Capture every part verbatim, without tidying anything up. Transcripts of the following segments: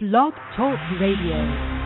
Blog Talk Radio.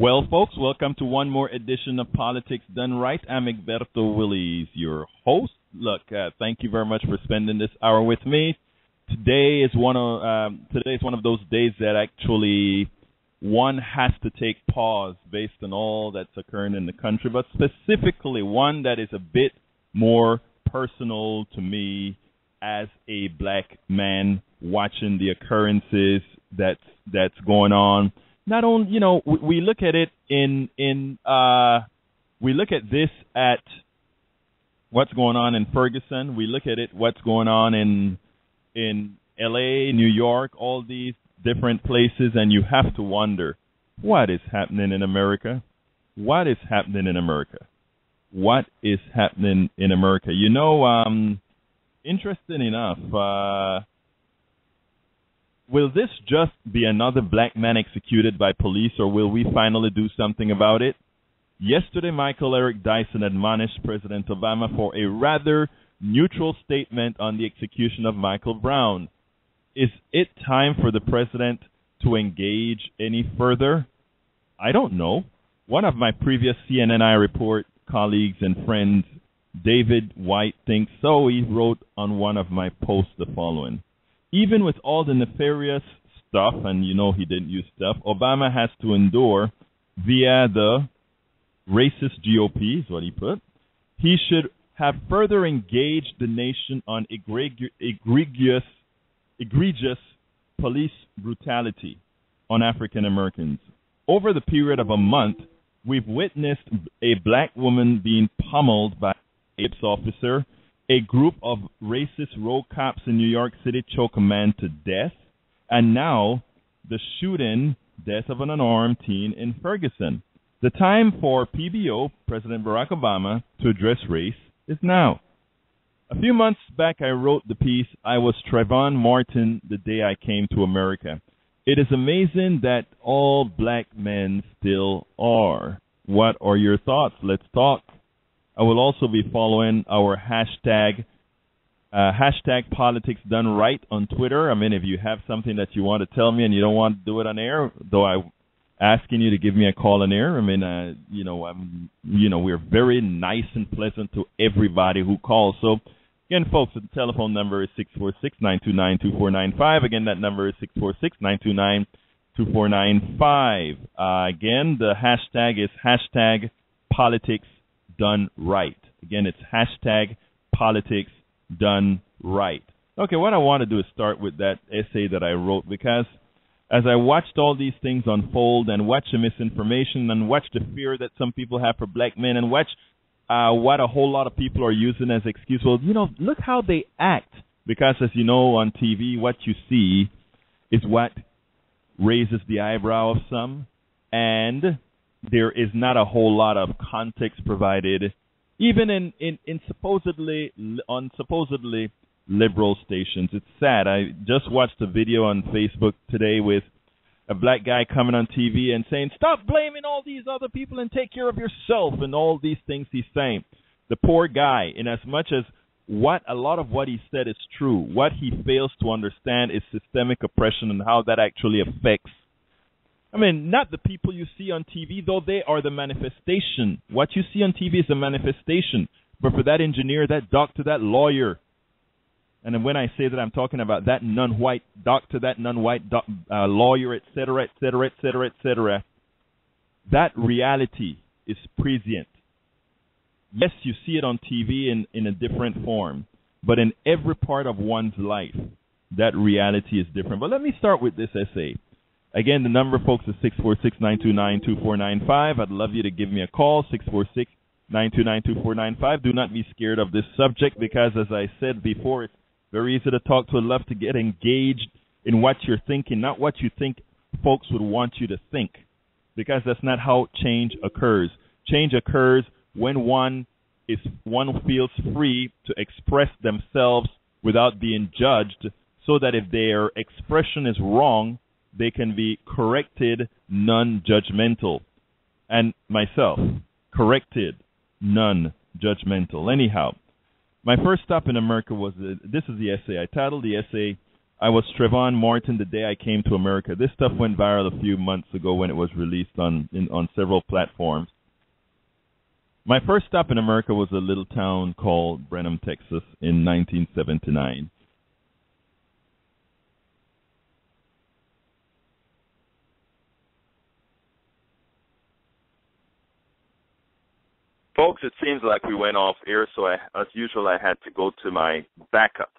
Well, folks, welcome to one more edition of Politics Done Right. I'm Egberto Willies, your host. Look, uh, thank you very much for spending this hour with me. Today is one of um, today is one of those days that actually one has to take pause based on all that's occurring in the country, but specifically one that is a bit more personal to me as a black man watching the occurrences that's that's going on. Not only, you know, we look at it in, in uh, we look at this at what's going on in Ferguson. We look at it, what's going on in, in L A, New York, all these different places. And you have to wonder, what is happening in America? What is happening in America? What is happening in America? You know, um, interesting enough, uh, will this just be another black man executed by police, or will we finally do something about it? Yesterday, Michael Eric Dyson admonished President Obama for a rather neutral statement on the execution of Michael Brown. Is it time for the president to engage any further? I don't know. One of my previous C N N I report colleagues and friends, David White, thinks so. He wrote on one of my posts the following. Even with all the nefarious stuff, and you know he didn't use stuff, Obama has to endure via the racist G O P, is what he put. He should have further engaged the nation on egreg- egregious, egregious police brutality on African Americans. Over the period of a month, we've witnessed a black woman being pummeled by a police officer, a group of racist road cops in New York City choke a man to death, and now the shooting death of an unarmed teen in Ferguson. The time for P B O, President Barack Obama, to address race is now. A few months back, I wrote the piece, I was Trayvon Martin the day I came to America. It is amazing that all black men still are. What are your thoughts? Let's talk. I will also be following our hashtag, uh, hashtag Politics Done Right on Twitter. I mean, if you have something that you want to tell me and you don't want to do it on air, though I'm asking you to give me a call on air. I mean, uh, you know, I'm, you know, we're very nice and pleasant to everybody who calls. So, again, folks, the telephone number is six four six, nine two nine, two four nine five. Again, that number is six four six, nine two nine, two four nine five. Uh, again, the hashtag is hashtag Politics Done Right. Again, it's hashtag Politics Done Right. Okay, what I want to do is start with that essay that I wrote, because as I watched all these things unfold and watch the misinformation and watch the fear that some people have for black men and watch uh, what a whole lot of people are using as excuse, well, you know, look how they act. Because as you know, on T V, what you see is what raises the eyebrow of some, and there is not a whole lot of context provided, even in, in, in supposedly on supposedly liberal stations. It's sad. I just watched a video on Facebook today with a black guy coming on T V and saying, stop blaming all these other people and take care of yourself, and all these things he's saying. The poor guy, in as much as what a lot of what he said is true. What he fails to understand is systemic oppression and how that actually affects, I mean, not the people you see on T V, though they are the manifestation. What you see on T V is the manifestation. But for that engineer, that doctor, that lawyer, and then when I say that, I'm talking about that non-white doctor, that non-white doc, uh, lawyer, et cetera, et cetera, et cetera, et cetera, that reality is present. Yes, you see it on T V in, in a different form, but in every part of one's life, that reality is different. But let me start with this essay. Again, the number, folks, is six four six, nine two nine, two four nine five. I'd love you to give me a call, six four six, nine two nine, two four nine five. Do not be scared of this subject because, as I said before, it's very easy to talk to a left, to get engaged in what you're thinking, not what you think folks would want you to think, because that's not how change occurs. Change occurs when one is one feels free to express themselves without being judged, so that if their expression is wrong, they can be corrected, non-judgmental. And myself, corrected, non-judgmental. Anyhow, my first stop in America was, uh, this is the essay. I titled the essay, I Was Trayvon Martin the Day I Came to America. This stuff went viral a few months ago when it was released on, in, on several platforms. My first stop in America was a little town called Brenham, Texas in nineteen seventy-nine. Folks, it seems like we went off air, so I, as usual, I had to go to my backup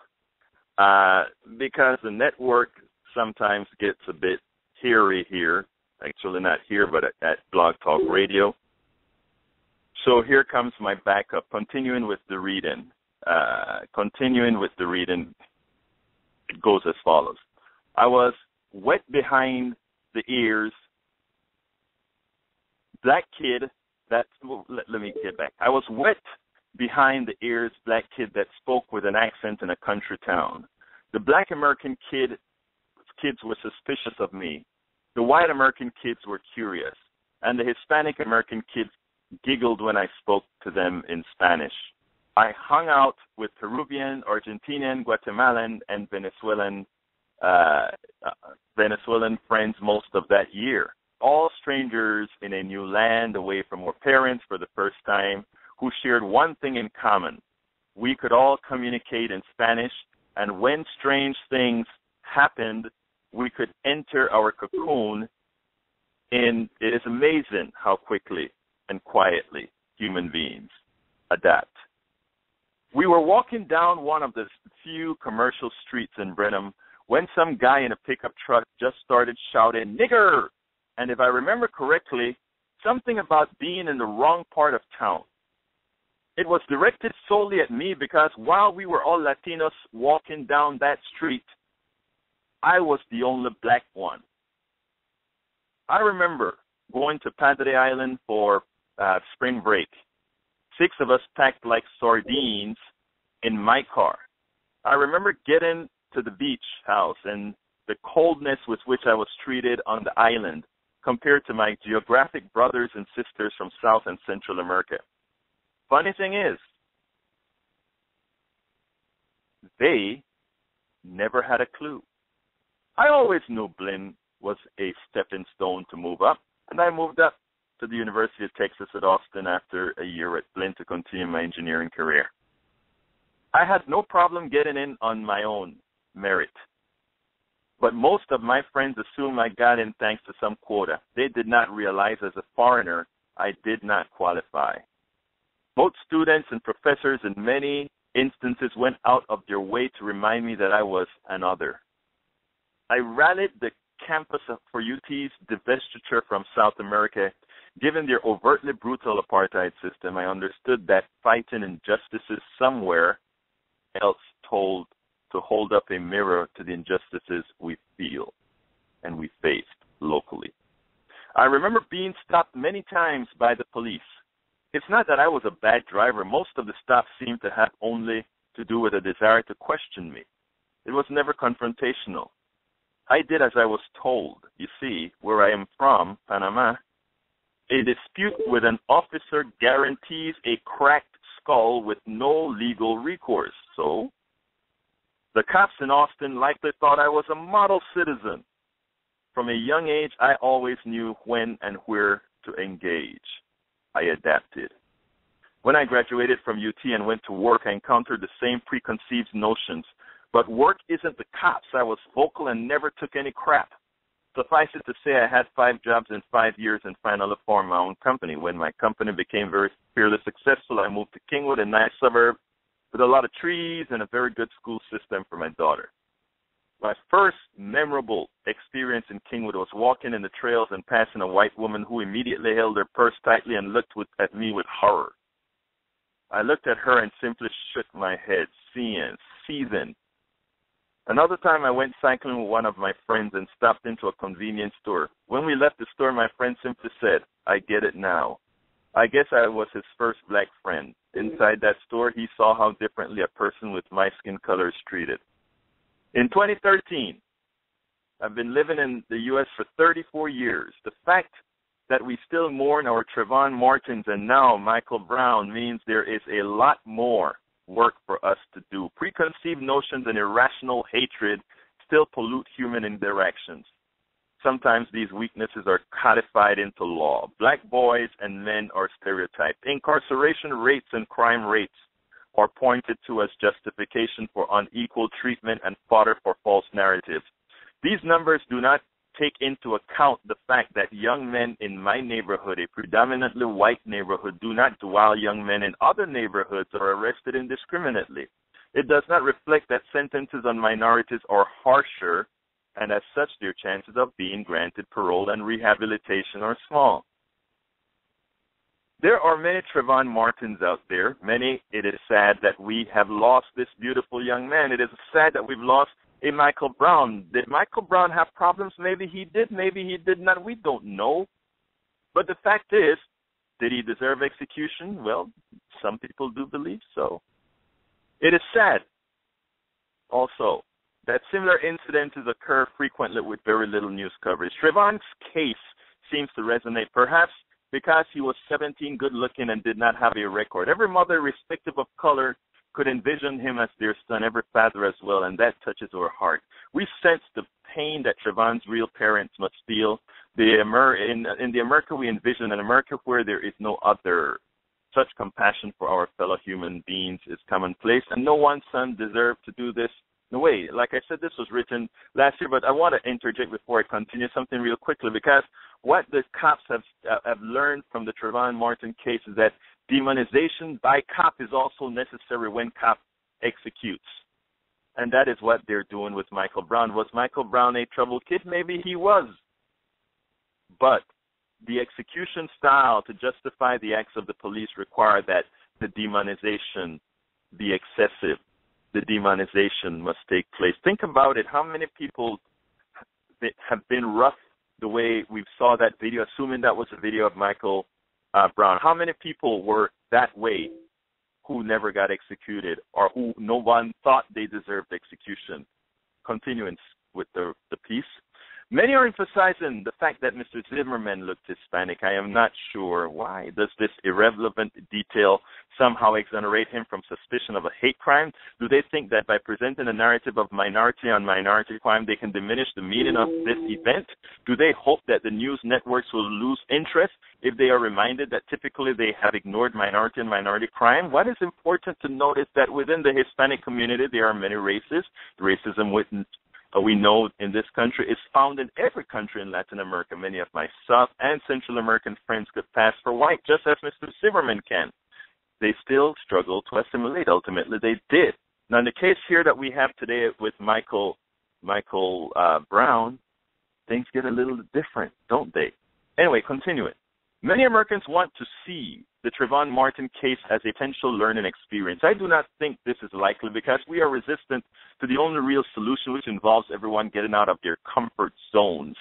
uh, because the network sometimes gets a bit hairy here. Actually, not here, but at, at Blog Talk Radio. So here comes my backup. Continuing with the reading. Uh, continuing with the reading, it goes as follows. I was wet behind the ears. That kid. That, let, let me get back. I was wet behind the ears, black kid that spoke with an accent in a country town. The black American kid, kids were suspicious of me. The white American kids were curious. And the Hispanic American kids giggled when I spoke to them in Spanish. I hung out with Peruvian, Argentinian, Guatemalan, and Venezuelan, uh, Venezuelan friends most of that year. All strangers in a new land, away from our parents for the first time, who shared one thing in common. We could all communicate in Spanish, and when strange things happened, we could enter our cocoon, and it is amazing how quickly and quietly human beings adapt. We were walking down one of the few commercial streets in Brenham when some guy in a pickup truck just started shouting, "Nigger!" And if I remember correctly, something about being in the wrong part of town. It was directed solely at me because while we were all Latinos walking down that street, I was the only black one. I remember going to Padre Island for uh, spring break. Six of us packed like sardines in my car. I remember getting to the beach house and the coldness with which I was treated on the island, compared to my geographic brothers and sisters from South and Central America. Funny thing is, they never had a clue. I always knew Blinn was a stepping stone to move up, and I moved up to the University of Texas at Austin after a year at Blinn to continue my engineering career. I had no problem getting in on my own merit. But most of my friends assumed I got in thanks to some quota. They did not realize as a foreigner I did not qualify. Both students and professors in many instances went out of their way to remind me that I was an other. I rallied the campus for U T's divestiture from South America. Given their overtly brutal apartheid system, I understood that fighting injustices somewhere else told to hold up a mirror to the injustices we feel and we face locally. I remember being stopped many times by the police. It's not that I was a bad driver. Most of the stops seemed to have only to do with a desire to question me. It was never confrontational. I did as I was told. You see, where I am from, Panama, a dispute with an officer guarantees a cracked skull with no legal recourse. also, the cops in Austin likely thought I was a model citizen. From a young age, I always knew when and where to engage. I adapted. When I graduated from U T and went to work, I encountered the same preconceived notions. But work isn't the cops. I was vocal and never took any crap. Suffice it to say, I had five jobs in five years and finally formed my own company. When my company became very fairly successful, I moved to Kingwood, a nice suburb with a lot of trees and a very good school system for my daughter. My first memorable experience in Kingwood was walking in the trails and passing a white woman who immediately held her purse tightly and looked with, at me with horror. I looked at her and simply shook my head, seeing, seething. Another time I went cycling with one of my friends and stopped into a convenience store. When we left the store, my friend simply said, "I get it now." I guess I was his first black friend. Inside that store, he saw how differently a person with my skin color is treated. In twenty thirteen, I've been living in the U S for thirty-four years. The fact that we still mourn our Trayvon Martins and now Michael Brown means there is a lot more work for us to do. Preconceived notions and irrational hatred still pollute human interactions. Sometimes these weaknesses are codified into law. Black boys and men are stereotyped. Incarceration rates and crime rates are pointed to as justification for unequal treatment and fodder for false narratives. These numbers do not take into account the fact that young men in my neighborhood, a predominantly white neighborhood, do not dwell. Young men in other neighborhoods are arrested indiscriminately. It does not reflect that sentences on minorities are harsher, and as such their chances of being granted parole and rehabilitation are small. There are many Trayvon Martins out there. Many, it is sad that we have lost this beautiful young man. It is sad that we've lost a Michael Brown. Did Michael Brown have problems? Maybe he did, maybe he did not. We don't know. But the fact is, did he deserve execution? Well, some people do believe so. It is sad also that similar incidents occur frequently with very little news coverage. Trayvon's case seems to resonate, perhaps because he was seventeen, good-looking, and did not have a record. Every mother, irrespective of color, could envision him as their son, every father as well, and that touches our heart. We sense the pain that Trayvon's real parents must feel. The Amer- in, in the America we envision, an America where there is no other. Such compassion for our fellow human beings is commonplace, and no one son deserved to do this. No way. Like I said, this was written last year, but I want to interject before I continue something real quickly, because what the cops have uh, have learned from the Trayvon Martin case is that demonization by cop is also necessary when cop executes. And that is what they're doing with Michael Brown. Was Michael Brown a troubled kid? Maybe he was. But the execution style to justify the acts of the police require that the demonization be excessive. The demonization must take place. Think about it. How many people have been rough the way we saw that video, assuming that was a video of Michael Uh, Brown. How many people were that way who never got executed or who no one thought they deserved execution? Continuance with the, the piece. Many are emphasizing the fact that Mister Zimmerman looked Hispanic. I am not sure why. Does this irrelevant detail somehow exonerate him from suspicion of a hate crime? Do they think that by presenting a narrative of minority on minority crime, they can diminish the meaning of this event? Do they hope that the news networks will lose interest if they are reminded that typically they have ignored minority and minority crime? What is important to note is that within the Hispanic community, there are many races. Racism within Uh, we know in this country is found in every country in Latin America. Many of my South and Central American friends could pass for white, just as Mister Zimmerman can. They still struggle to assimilate. Ultimately, they did. Now, in the case here that we have today with Michael Michael uh, Brown, things get a little different, don't they? Anyway, continue it. Many Americans want to see the Trayvon Martin case as a potential learning experience. I do not think this is likely because we are resistant to the only real solution, which involves everyone getting out of their comfort zones.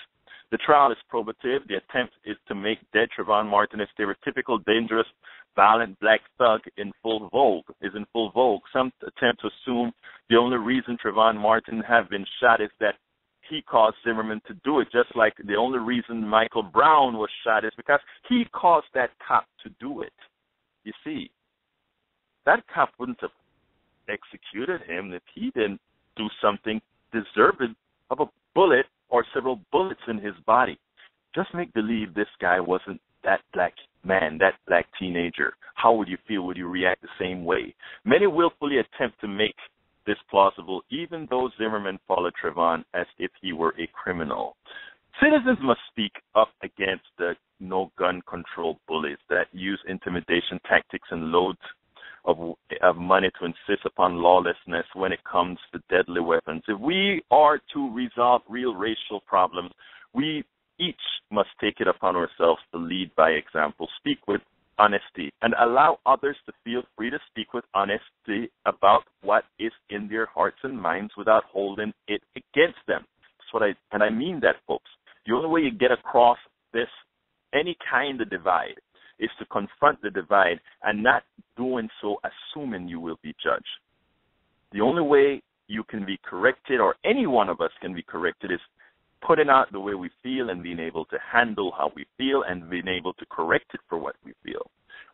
The trial is probative. The attempt is to make dead Trayvon Martin a stereotypical, dangerous, violent black thug in full vogue, is in full vogue. Some attempt to assume the only reason Trayvon Martin have been shot is that he caused Zimmerman to do it, just like the only reason Michael Brown was shot is because he caused that cop to do it. You see, that cop wouldn't have executed him, if he didn't do something deserving of a bullet or several bullets in his body. Just make believe this guy wasn't that black man, that black teenager. How would you feel? Would you react the same way? Many willfully attempt to make this plausible, even though Zimmerman followed Trayvon as if he were a criminal. Citizens must speak up against the no-gun control bullies that use intimidation tactics and loads of, of money to insist upon lawlessness when it comes to deadly weapons. If we are to resolve real racial problems, we each must take it upon ourselves to lead by example, speak with honesty, and allow others to feel free to speak with honesty about what is in their hearts and minds without holding it against them. That's what I, and I mean that, folks. The only way you get across this, any kind of divide, is to confront the divide and not doing so assuming you will be judged. The only way you can be corrected, or any one of us can be corrected, is putting out the way we feel and being able to handle how we feel and being able to correct it for what we feel.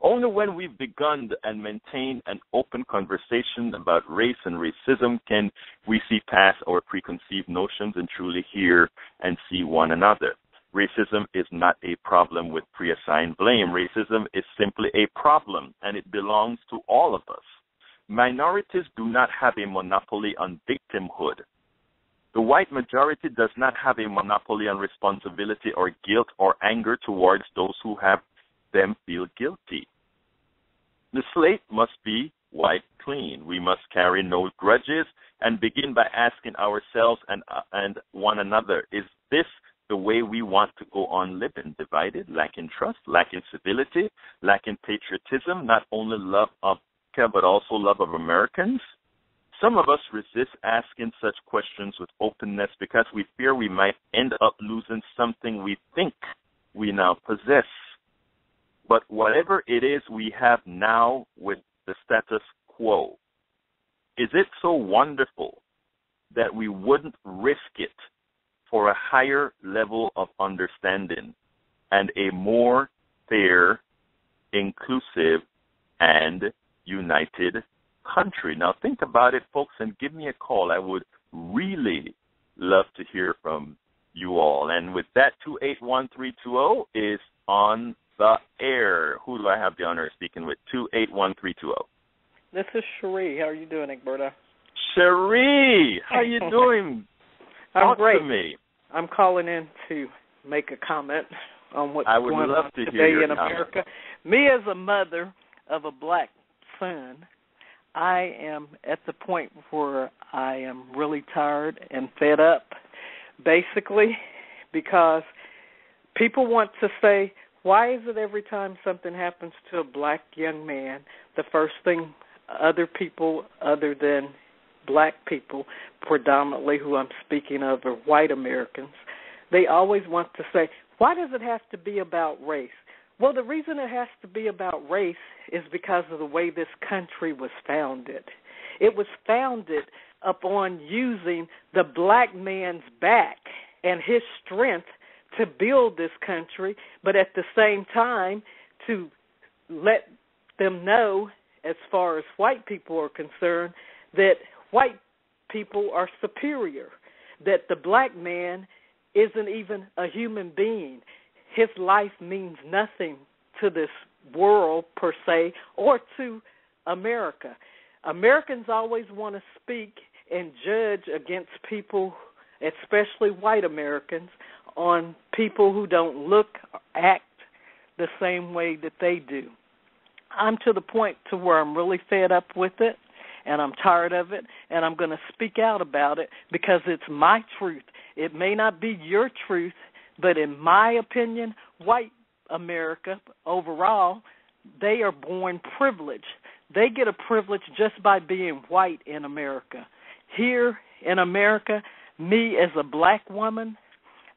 Only when we've begun and maintained an open conversation about race and racism can we see past our preconceived notions and truly hear and see one another. Racism is not a problem with preassigned blame. Racism is simply a problem, and it belongs to all of us. Minorities do not have a monopoly on victimhood. The white majority does not have a monopoly on responsibility or guilt or anger towards those who have them feel guilty. The slate must be white clean. We must carry no grudges and begin by asking ourselves and, uh, and one another, is this the way we want to go on living, divided, lacking trust, lacking civility, lacking patriotism, not only love of America, but also love of Americans? Some of us resist asking such questions with openness because we fear we might end up losing something we think we now possess. But whatever it is we have now with the status quo, is it so wonderful that we wouldn't risk it for a higher level of understanding and a more fair, inclusive, and united country? Now think about it, folks, and give me a call. I would really love to hear from you all. And with that, two eight one three two zero is on the air. Who do I have the honor of speaking with? two eight one three two zero. This is Cherie. How are you doing, Egberto? Cherie, how are you doing? I'm Talk great. To me. I'm calling in to make a comment on what's I would going love on to today hear in America. Comment. Me as a mother of a black son, I am at the point where I am really tired and fed up, basically, because people want to say, why is it every time something happens to a black young man, the first thing other people other than black people, predominantly who I'm speaking of are white Americans, they always want to say, why does it have to be about race? Well, the reason it has to be about race is because of the way this country was founded. It was founded upon using the black man's back and his strength to build this country, but at the same time to let them know, as far as white people are concerned, that white people are superior, that the black man isn't even a human being. His life means nothing to this world, per se, or to America. Americans always want to speak and judge against people, especially white Americans, on people who don't look or act the same way that they do. I'm to the point to where I'm really fed up with it, and I'm tired of it, and I'm going to speak out about it because it's my truth. It may not be your truth, but in my opinion, white America overall, they are born privileged. They get a privilege just by being white in America. Here in America, me as a black woman,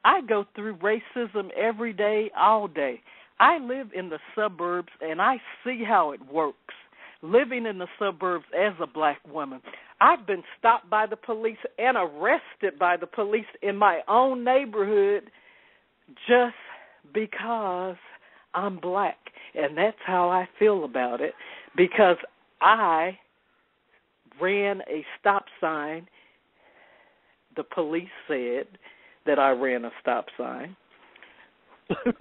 I go through racism every day, all day. I live in the suburbs, and I see how it works. Living in the suburbs as a black woman, I've been stopped by the police and arrested by the police in my own neighborhood just because I'm black. And that's how I feel about it, because I ran a stop sign. The police said that I ran a stop sign.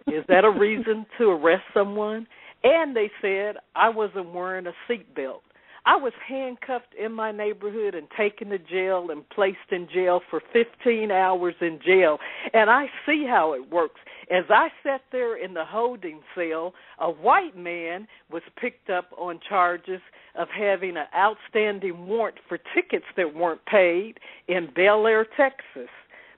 Is that a reason to arrest someone? And they said I wasn't wearing a seatbelt. I was handcuffed in my neighborhood and taken to jail and placed in jail for fifteen hours in jail. And I see how it works. As I sat there in the holding cell, a white man was picked up on charges of having an outstanding warrant for tickets that weren't paid in Bel Air, Texas.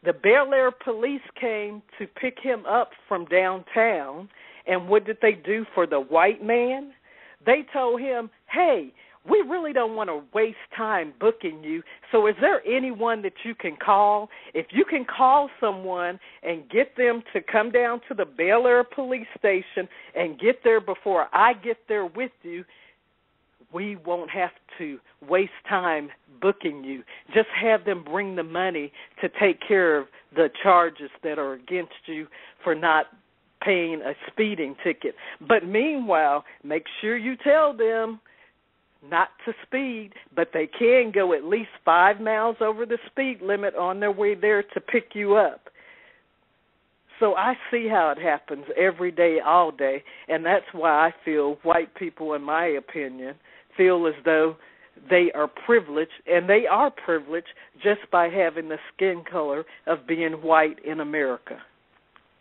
The Bellaire police came to pick him up from downtown, and what did they do for the white man? They told him, hey, we really don't want to waste time booking you, so is there anyone that you can call? If you can call someone and get them to come down to the Bellaire police station and get there before I get there with you, we won't have to waste time booking you. Just have them bring the money to take care of the charges that are against you for not paying a speeding ticket. But meanwhile, make sure you tell them not to speed, but they can go at least five miles over the speed limit on their way there to pick you up. So I see how it happens every day, all day, and that's why I feel white people, in my opinion, feel as though they are privileged, and they are privileged just by having the skin color of being white in America.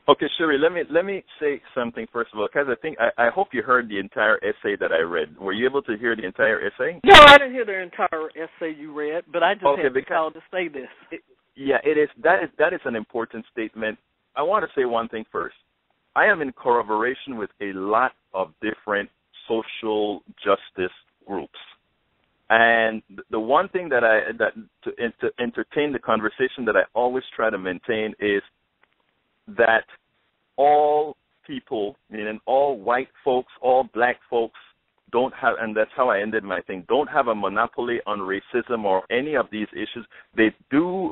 Okay, Sherry, let me let me say something first of all, because I think I, I hope you heard the entire essay that I read. Were you able to hear the entire essay? No, I didn't hear the entire essay you read, but I just okay, had to call to say this. It, yeah, it is that is that is an important statement. I want to say one thing first. I am in corroboration with a lot of different social justice groups. And the one thing that I that to, to entertain the conversation that I always try to maintain is that all people, meaning all white folks, all black folks, don't have, and that's how I ended my thing, don't have a monopoly on racism or any of these issues. They do.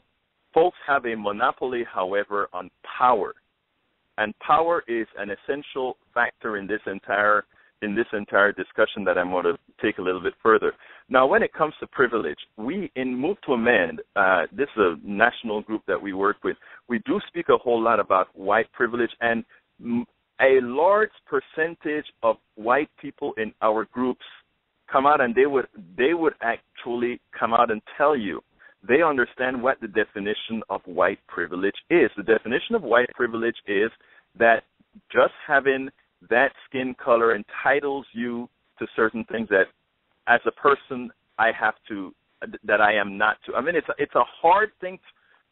Folks have a monopoly, however, on power, and power is an essential factor in this entire in this entire discussion that I'm going to take a little bit further. Now, when it comes to privilege, we in Move to Amend, uh, this is a national group that we work with, we do speak a whole lot about white privilege, and a large percentage of white people in our groups come out and they would they would actually come out and tell you they understand what the definition of white privilege is. The definition of white privilege is that just having that skin color entitles you to certain things that, as a person, I have to, that I am not to. I mean, it's a, it's a hard thing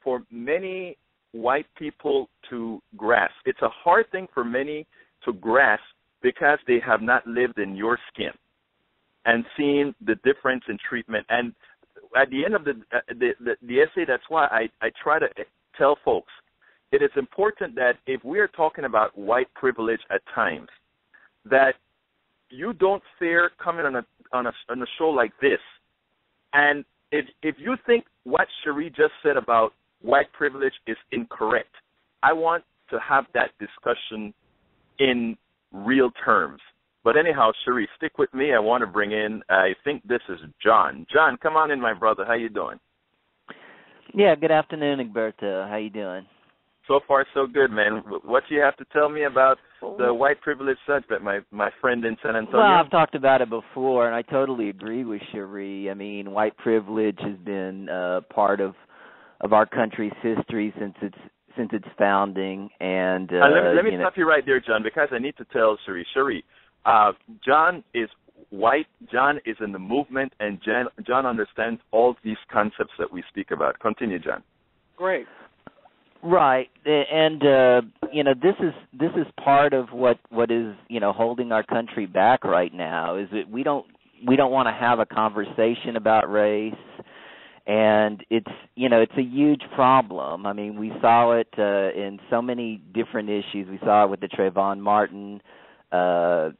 for many white people to grasp. It's a hard thing for many to grasp because they have not lived in your skin and seen the difference in treatment. And at the end of the, the, the, the essay, that's why I, I try to tell folks, it is important that if we are talking about white privilege at times, that you don't fear coming on a on a, on a show like this. And if, if you think what Cherie just said about white privilege is incorrect, I want to have that discussion in real terms. But anyhow, Cherie, stick with me. I want to bring in, I think this is John. John, come on in, my brother. How you doing? Yeah, good afternoon, Egberto. How you doing? So far, so good, man. What do you have to tell me about the white privilege subject, my, my friend in San Antonio? Well, I've talked about it before, and I totally agree with Cherie. I mean, white privilege has been uh, part of of our country's history since its since its founding. And uh, uh, let me, let me you stop know. you right there, John, because I need to tell Cherie. Cherie, Uh, John is white, John is in the movement, and Jan, John understands all these concepts that we speak about. Continue, John. Great. Right, and, uh, you know, this is this is part of what, what is, you know, holding our country back right now, is that we don't, we don't want to have a conversation about race, and it's, you know, it's a huge problem. I mean, we saw it uh, in so many different issues. We saw it with the Trayvon Martin Uh,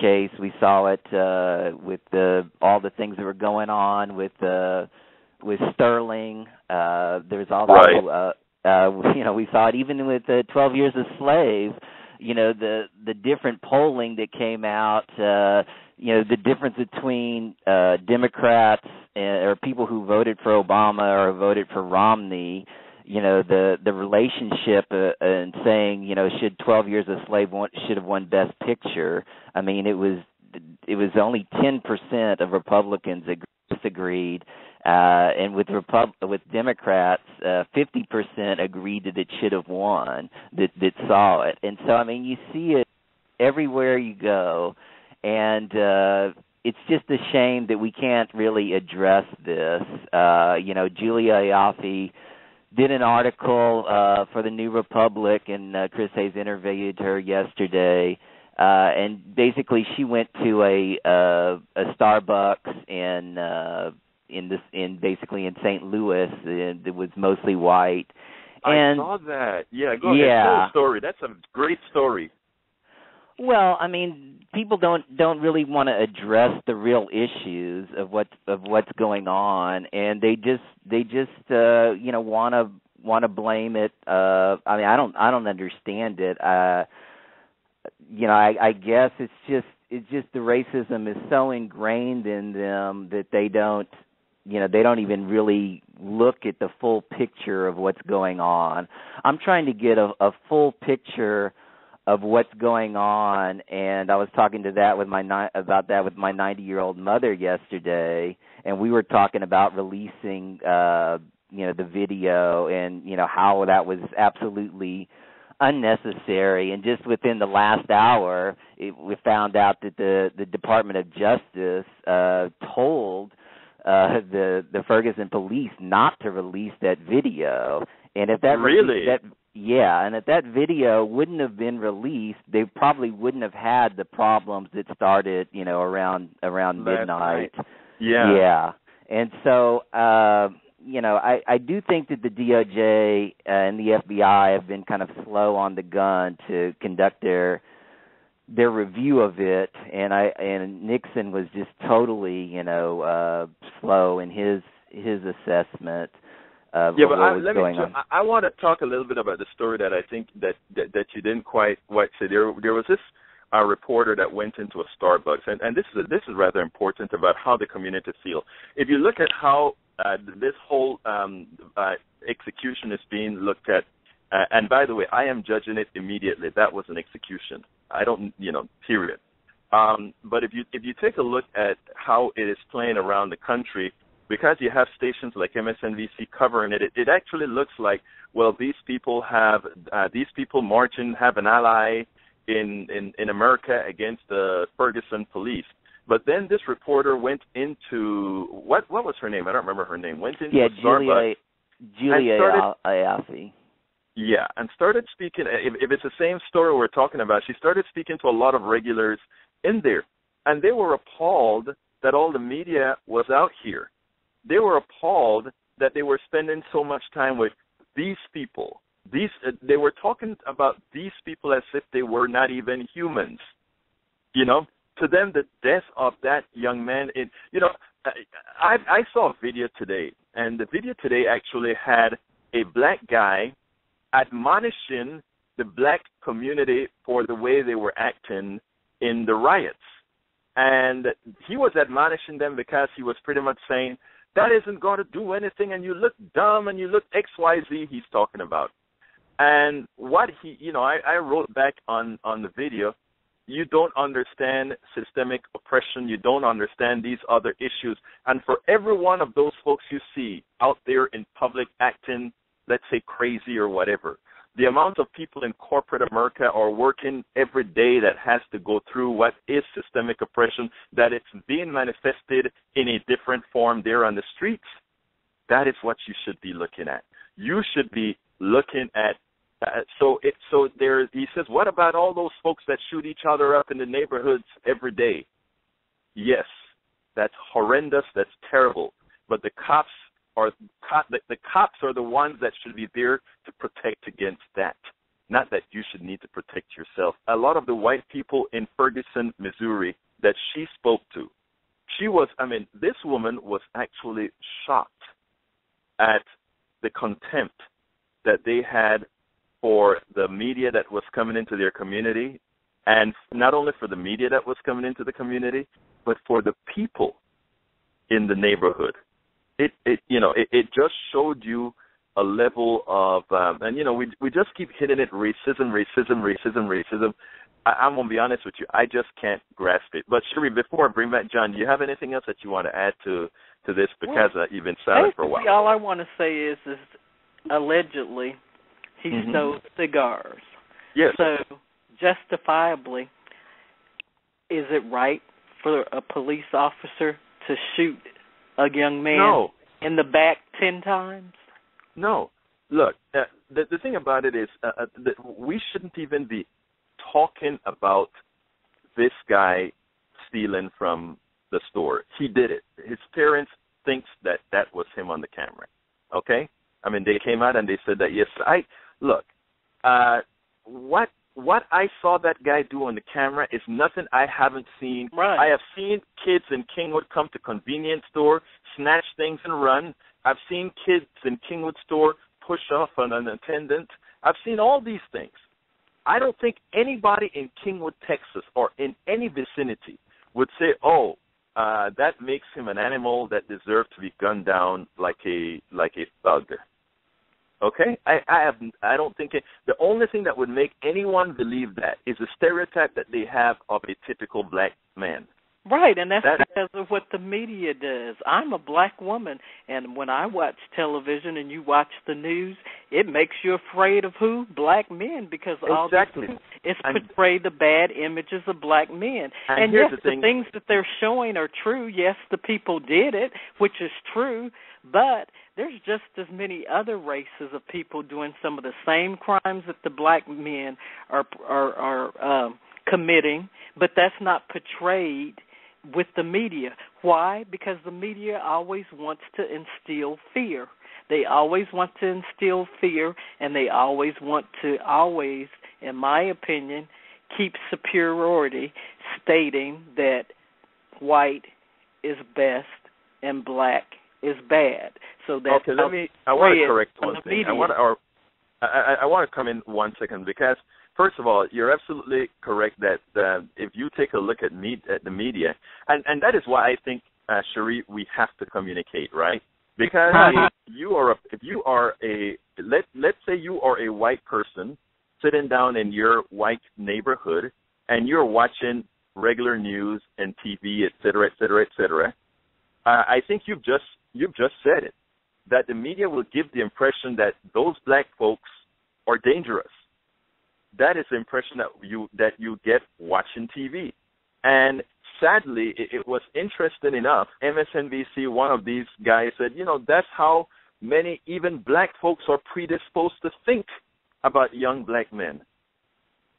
case. We saw it uh, with the, all the things that were going on with uh, with Sterling. Uh, there's also, right. uh, uh, you know, we saw it even with uh, twelve years a Slave. You know, the the different polling that came out uh, you know, the difference between uh, Democrats and, or people who voted for Obama or voted for Romney, you know, the the relationship uh, and saying, you know, should twelve years a slave won, should have won Best Picture. I mean, it was it was only ten percent of Republicans ag- disagreed. Uh, and with Repub- with Democrats, uh, fifty percent agreed that it should have won, that, that saw it. And so, I mean, you see it everywhere you go. And uh, it's just a shame that we can't really address this. Uh, you know, Julia Ioffe did an article uh, for the New Republic, and uh, Chris Hayes interviewed her yesterday. Uh, and basically, she went to a uh, a Starbucks in uh, in this in basically in Saint Louis. It was mostly white. And, I saw that. Yeah, go ahead. Yeah. Tell the story. That's a great story. Well, I mean, people don't don't really want to address the real issues of what of what's going on, and they just they just uh, you know want to want to blame it. Uh, I mean, I don't I don't understand it. Uh, You know, I, I guess it's just it's just the racism is so ingrained in them that they don't, you know, they don't even really look at the full picture of what's going on. I'm trying to get a, a full picture of what's going on, and I was talking to that with my about that with my ninety-year-old mother yesterday, and we were talking about releasing, uh, you know, the video and you know how that was absolutely unnecessary, and just within the last hour, it, we found out that the, the Department of Justice uh, told uh, the the Ferguson police not to release that video. And if that really, that, yeah, and if that video wouldn't have been released, they probably wouldn't have had the problems that started, you know, around around midnight. Yeah, yeah, and so. Uh, You know, I, I do think that the D O J uh, and the F B I have been kind of slow on the gun to conduct their their review of it, and I and Nixon was just totally, you know, uh, slow in his his assessment of yeah, what but I, was let going me, on. I, I want to talk a little bit about the story that I think that that, that you didn't quite quite say. There there was this a reporter that went into a Starbucks, and, and this is this is rather important about how the community feels. If you look at how Uh, this whole um, uh, execution is being looked at, uh, and by the way, I am judging it immediately. That was an execution. I don't, you know, period. Um, but if you if you take a look at how it is playing around the country, because you have stations like M S N B C covering it, it, it actually looks like, well, these people have uh, these people marching have an ally in, in in America against the Ferguson police. But then this reporter went into what? What was her name? I don't remember her name. Went into yeah, Starbucks. Julia Ioffe. Yeah, and started speaking. If, if it's the same story we're talking about, she started speaking to a lot of regulars in there, and they were appalled that all the media was out here. They were appalled that they were spending so much time with these people. These uh, they were talking about these people as if they were not even humans. You know. To them, the death of that young man, it, you know, I, I saw a video today, and the video today actually had a black guy admonishing the black community for the way they were acting in the riots. And he was admonishing them because he was pretty much saying, that isn't going to do anything, and you look dumb, and you look X Y Z he's talking about. And what he, you know, I, I wrote back on, on the video, you don't understand systemic oppression. You don't understand these other issues. And for every one of those folks you see out there in public acting, let's say crazy or whatever, the amount of people in corporate America are working every day that has to go through what is systemic oppression, that it's being manifested in a different form there on the streets, that is what you should be looking at. You should be looking at Uh, so it so there he says, what about all those folks that shoot each other up in the neighborhoods every day? Yes, that's horrendous. That's terrible. But the cops are cop, the, the cops are the ones that should be there to protect against that. Not that you should need to protect yourself. A lot of the white people in Ferguson, Missouri, that she spoke to, she was. I mean, this woman was actually shocked at the contempt that they had for the media that was coming into their community, And not only for the media that was coming into the community, but for the people in the neighborhood. It, it you know, it, it just showed you a level of, um, and, you know, we we just keep hitting it, racism, racism, racism, racism. I, I'm going to be honest with you. I just can't grasp it. But, Sheree, before I bring back John, do you have anything else that you want to add to, to this? Because well, uh, you've been silent for a while. All I want to say is, is allegedly he mm-hmm. stole cigars. Yes. So justifiably, is it right for a police officer to shoot a young man no. in the back ten times? No. Look, uh, the, the thing about it is uh, that we shouldn't even be talking about this guy stealing from the store. He did it. His parents think that that was him on the camera, okay? I mean, they came out and they said that, yes, I – look, uh, what what I saw that guy do on the camera is nothing I haven't seen. Right. I have seen kids in Kingwood come to convenience store, snatch things and run. I've seen kids in Kingwood store push off on an attendant. I've seen all these things. I don't think anybody in Kingwood, Texas, or in any vicinity would say, oh, uh, that makes him an animal that deserves to be gunned down like a like a thug. Okay, I, I have I don't think it, the only thing that would make anyone believe that is the stereotype that they have of a typical black man. Right, and that's that, because of what the media does. I'm a black woman, and when I watch television and you watch the news, it makes you afraid of who? Black men, because all exactly. this is portrayed the bad images of black men. And, and yes, the, thing, the things that they're showing are true. Yes, the people did it, which is true, but there's just as many other races of people doing some of the same crimes that the black men are are, are um, committing, but that's not portrayed with the media. Why? Because the media always wants to instill fear. They always want to instill fear, and they always want to always, in my opinion, keep superiority, stating that white is best and black is bad. So that's okay, let me, I want to correct one thing. I want to, or, I, I want to come in one second because first of all, you're absolutely correct that uh, if you take a look at, me, at the media, and, and that is why I think, uh, Sheree, we have to communicate, right? Because if you are, a, if you are a, let, let's say you are a white person sitting down in your white neighborhood and you're watching regular news and T V, et cetera, et cetera, et cetera, uh, I think you've just, you've just said it, that the media will give the impression that those black folks are dangerous. That is the impression that you that you get watching T V. And sadly, it, it was interesting enough, M S N B C, one of these guys said, you know, that's how many even black folks are predisposed to think about young black men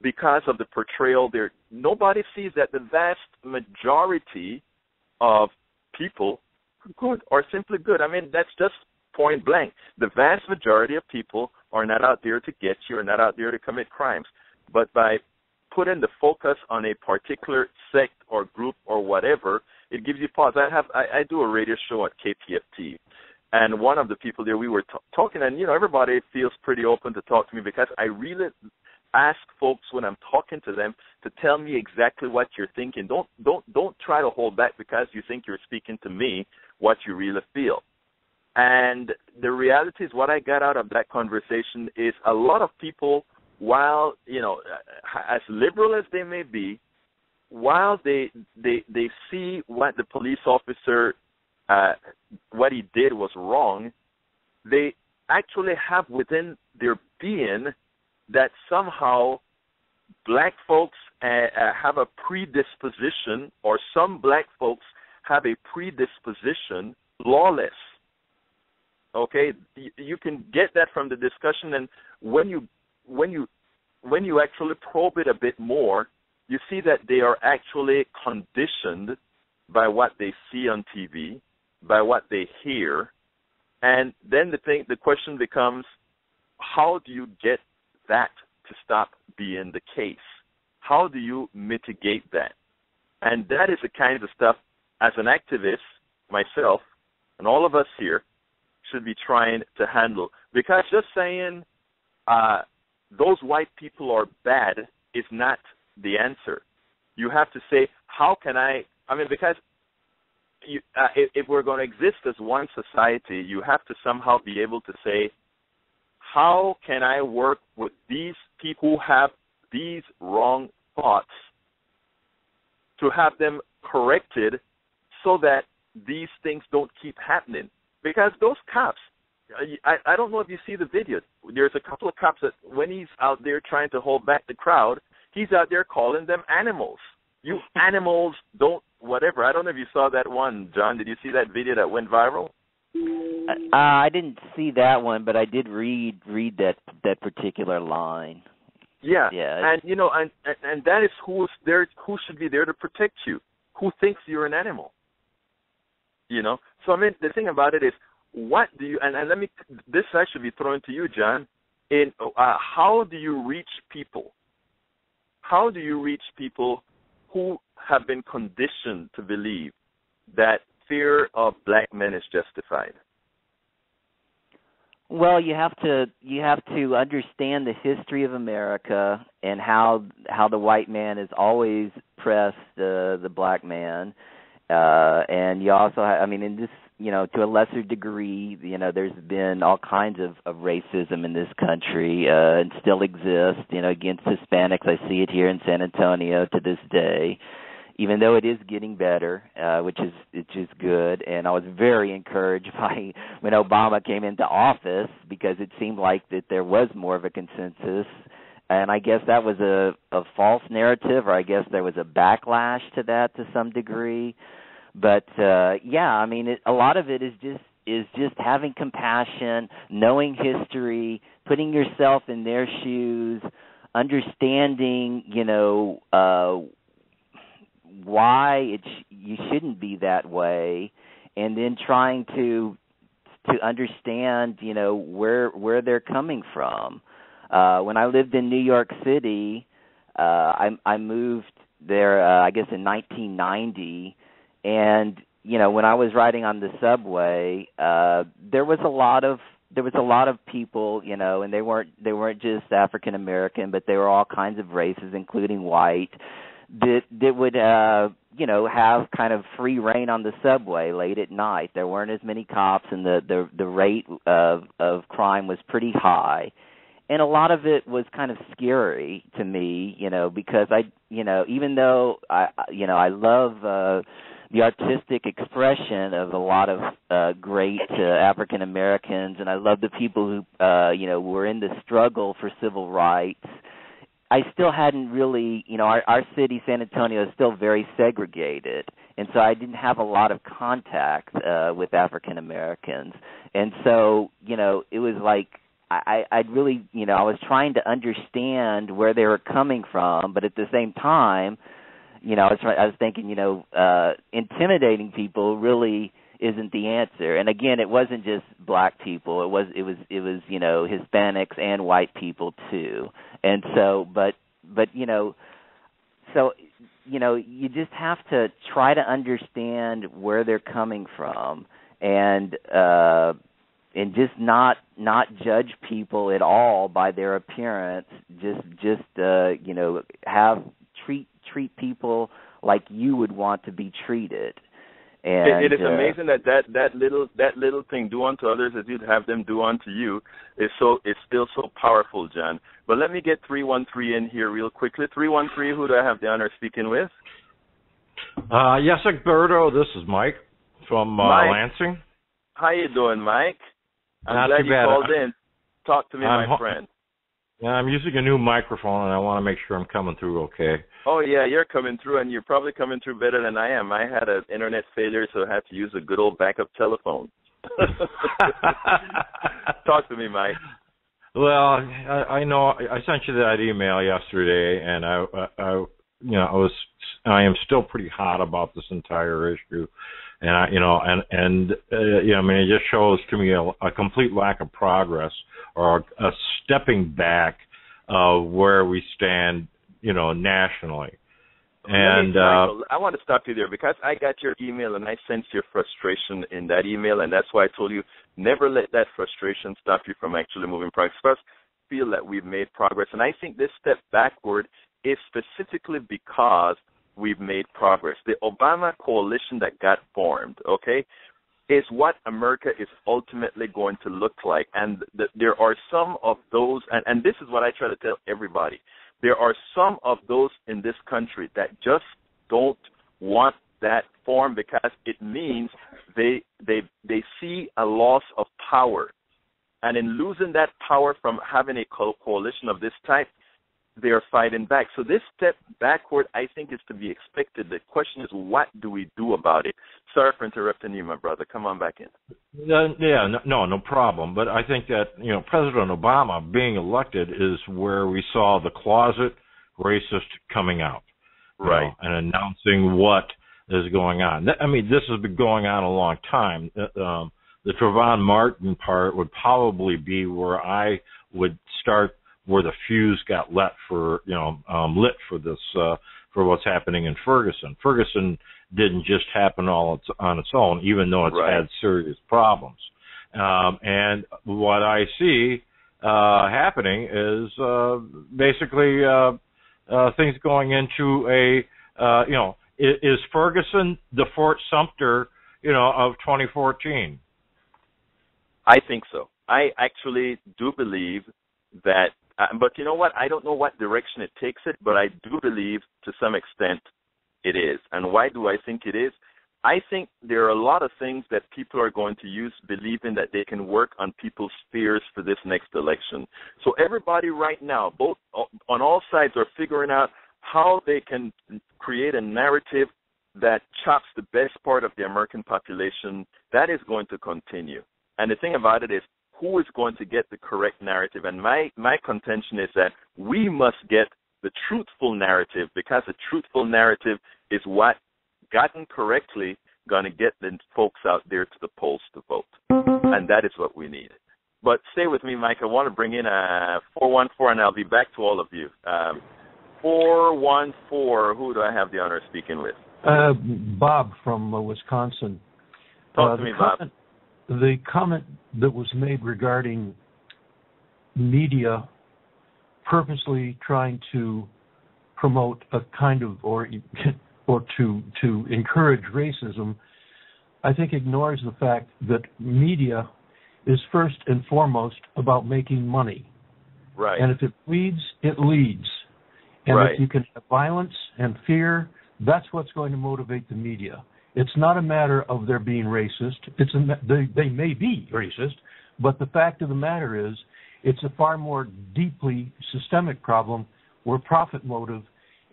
because of the portrayal there. Nobody sees that the vast majority of people good are simply good. I mean, that's just point blank. The vast majority of people are not out there to get you, are not out there to commit crimes. But by putting the focus on a particular sect or group or whatever, it gives you pause. I have I, I do a radio show at K P F T, and one of the people there, we were t- talking, and, you know, everybody feels pretty open to talk to me because I really ask folks when I'm talking to them to tell me exactly what you're thinking. Don't don't don't try to hold back because you think you're speaking to me what you really feel. And the reality is what I got out of that conversation is a lot of people, while, you know, as liberal as they may be, while they they, they see what the police officer, uh, what he did was wrong, they actually have within their being that somehow black folks uh, have a predisposition, or some black folks have a predisposition lawless. Okay, you can get that from the discussion, and when you when you when you actually probe it a bit more, you see that they are actually conditioned by what they see on T V, by what they hear, and then the thing, the question becomes, how do you get that to stop being the case? How do you mitigate that? And that is the kind of stuff, as an activist, myself, and all of us here, should be trying to handle. Because just saying uh, those white people are bad is not the answer. You have to say, how can I, I mean, because you, uh, if, if we're going to exist as one society, you have to somehow be able to say, how can I work with these people who have these wrong thoughts to have them corrected so that these things don't keep happening? Because those cops, I, I don't know if you see the video. There's a couple of cops that when he's out there trying to hold back the crowd, he's out there calling them animals. You animals don't whatever. I don't know if you saw that one, John. Did you see that video that went viral? Uh, I didn't see that one, but I did read read that that particular line. Yeah, yeah. And you know, and and that is who's there, who should be there to protect you, who thinks you're an animal. You know, so I mean, the thing about it is, what do you? And, and let me. This I should be thrown to you, John. In uh, how do you reach people? How do you reach people who have been conditioned to believe that fear of black men is justified? Well, you have to you have to understand the history of America and how how the white man has always pressed the the black man, uh, and you also have, I mean, in this, you know, to a lesser degree, you know, there's been all kinds of, of racism in this country, uh, and still exists, you know, against Hispanics. I see it here in San Antonio to this day, even though it is getting better, uh, which is which is good. And I was very encouraged by when Obama came into office, because it seemed like that there was more of a consensus. And I guess that was a, a false narrative, or I guess there was a backlash to that to some degree. But uh, yeah, I mean, it, a lot of it is just is just having compassion, knowing history, putting yourself in their shoes, understanding, you know, uh, why it sh- you shouldn't be that way, and then trying to to understand, you know, where where they're coming from. Uh, when I lived in New York City, uh, I, I moved there, uh, I guess, in nineteen ninety. And, you know, when I was riding on the subway, uh, there was a lot of there was a lot of people, you know, and they weren't they weren't just African American, but they were all kinds of races, including white, that that would, uh, you know, have kind of free reign on the subway late at night. There weren't as many cops, and the the, the rate of of crime was pretty high. And a lot of it was kind of scary to me, you know, because I, you know, even though I, you know, I love uh, the artistic expression of a lot of uh, great uh, African Americans, and I love the people who, uh, you know, were in the struggle for civil rights. I still hadn't really, you know, our, our city, San Antonio, is still very segregated, and so I didn't have a lot of contact uh, with African Americans, and so, you know, it was like, I, I really, you know, I was trying to understand where they were coming from, but at the same time, you know, I was, I was thinking, you know, uh, intimidating people really isn't the answer. And again, it wasn't just black people; it was, it was, it was, you know, Hispanics and white people too. And so, but, but, you know, so, you know, you just have to try to understand where they're coming from, and. Uh, And just not not judge people at all by their appearance. Just just uh, you know, have treat treat people like you would want to be treated. And it, it is uh, amazing that, that that little that little thing, do unto others as you'd have them do unto you, is so is still so powerful, John. But let me get three one three in here real quickly. Three one three. Who do I have the honor of speaking with? Uh, yes, Egberto. This is Mike from uh, Mike. Lansing. How you doing, Mike? I'm Not glad you bad. called in. Talk to me, I'm, my friend. Yeah, I'm using a new microphone, and I want to make sure I'm coming through okay. Oh, yeah, you're coming through, and you're probably coming through better than I am. I had an internet failure, so I had to use a good old backup telephone. Talk to me, Mike. Well, I, I know I sent you that email yesterday, and I, I, I, you know, I was, I am still pretty hot about this entire issue. And I, you know, and and uh, you know, I mean, it just shows to me a, a complete lack of progress, or a, a stepping back of uh, where we stand, you know, nationally. And hey, Michael, uh, I want to stop you there, because I got your email and I sensed your frustration in that email, and that's why I told you never let that frustration stop you from actually moving progress. First, feel that we've made progress, and I think this step backward is specifically because we've made progress. The Obama coalition that got formed, okay, is what America is ultimately going to look like. And th- there are some of those, and, and this is what I try to tell everybody, there are some of those in this country that just don't want that form because it means they they they see a loss of power. And in losing that power from having a co- coalition of this type, they are fighting back. So this step backward, I think, is to be expected. The question is, what do we do about it? Sorry for interrupting you, my brother. Come on back in. Uh, yeah, no, no problem. But I think that, you know, President Obama being elected is where we saw the closet racist coming out. Right. You know, and announcing what is going on. I mean, this has been going on a long time. Um, the Trayvon Martin part would probably be where I would start where the fuse got lit for, you know, um, lit for this, uh, for what's happening in Ferguson. Ferguson didn't just happen all on its own, even though it's right. had serious problems. Um, and what I see uh, happening is uh, basically uh, uh, things going into a, uh, you know, is, is Ferguson the Fort Sumter, you know, of twenty fourteen? I think so. I actually do believe that. Uh, but you know what? I don't know what direction it takes it, but I do believe to some extent it is. And why do I think it is? I think there are a lot of things that people are going to use believing that they can work on people's fears for this next election. So everybody right now, both on all sides, are figuring out how they can create a narrative that chops the best part of the American population. That is going to continue. And the thing about it is, who is going to get the correct narrative? And my, my contention is that we must get the truthful narrative, because the truthful narrative is what, gotten correctly, going to get the folks out there to the polls to vote. And that is what we need. But stay with me, Mike. I want to bring in a four one four, and I'll be back to all of you. Um, four one four, who do I have the honor of speaking with? Uh, Bob from uh, Wisconsin. Talk uh, to me, Bob. Comment, the comment that was made regarding media purposely trying to promote a kind of or or to to encourage racism, I think ignores the fact that media is first and foremost about making money. Right. And if it bleeds, it leads. And right. if you can have violence and fear, that's what's going to motivate the media. It's not a matter of their being racist. It's a, they, they may be racist, but the fact of the matter is it's a far more deeply systemic problem where profit motive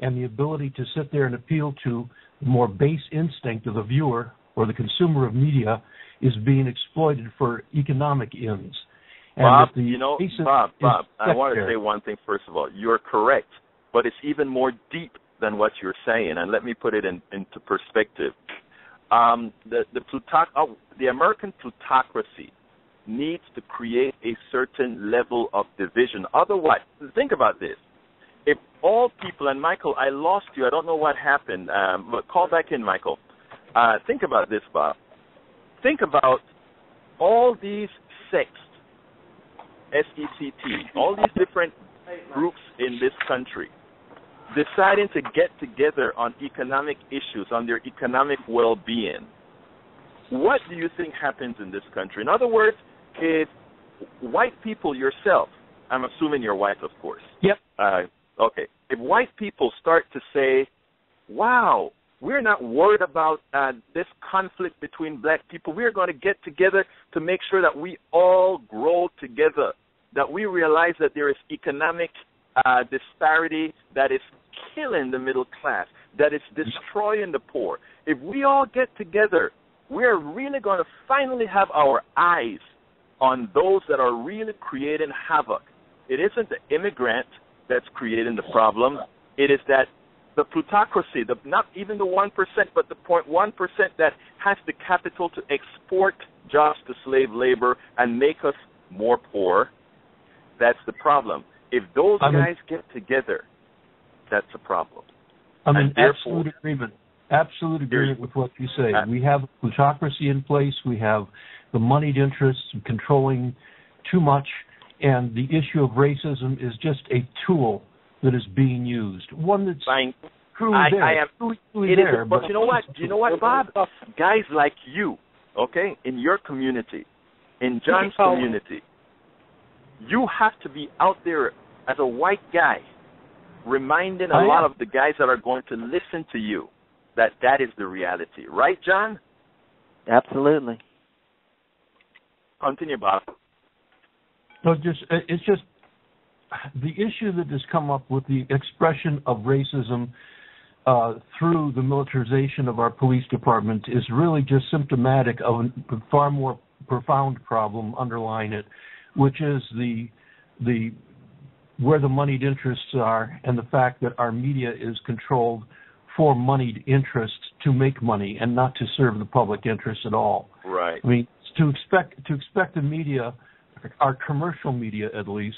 and the ability to sit there and appeal to the more base instinct of the viewer or the consumer of media is being exploited for economic ends. And Bob, if the you know, Bob, Bob, I want to say one thing first of all. You're correct, but it's even more deep than what you're saying, and let me put it in, into perspective. Um, the, the, plutoc- oh, the American plutocracy needs to create a certain level of division. Otherwise, think about this. If all people, and Michael, I lost you. I don't know what happened. Um, but call back in, Michael. Uh, think about this, Bob. Think about all these sects, S E C T, all these different groups in this country, deciding to get together on economic issues, on their economic well-being. What do you think happens in this country? In other words, if white people yourself, I'm assuming you're white, of course. Yep. Uh, okay. If white people start to say, wow, we're not worried about uh, this conflict between black people. We're going to get together to make sure that we all grow together, that we realize that there is economic Uh, disparity that is killing the middle class, that is destroying the poor. If we all get together, we're really going to finally have our eyes on those that are really creating havoc. It isn't the immigrant that's creating the problem. It is that the plutocracy, the, not even the one percent, but the zero point one percent that has the capital to export jobs to slave labor and make us more poor, that's the problem. If those I'm guys in, get together, that's a problem. I'm and in absolute agreement. Absolute agreement with what you say. Uh, we have plutocracy in place. We have the moneyed interests controlling too much, and the issue of racism is just a tool that is being used, one that's Fine. truly I, there. I am, truly, truly it there. Is, but, but you know what? You know what, Bob? Guys like you, okay, in your community, in John's community, you have to be out there as a white guy reminding a lot of the guys that are going to listen to you that that is the reality. Right, John? Absolutely. Continue, Bob. So just, it's just the issue that has come up with the expression of racism uh, through the militarization of our police department is really just symptomatic of a far more profound problem underlying it, which is the the where the moneyed interests are and the fact that our media is controlled for moneyed interests to make money and not to serve the public interest at all. Right. I mean, to expect to expect the media, our commercial media at least,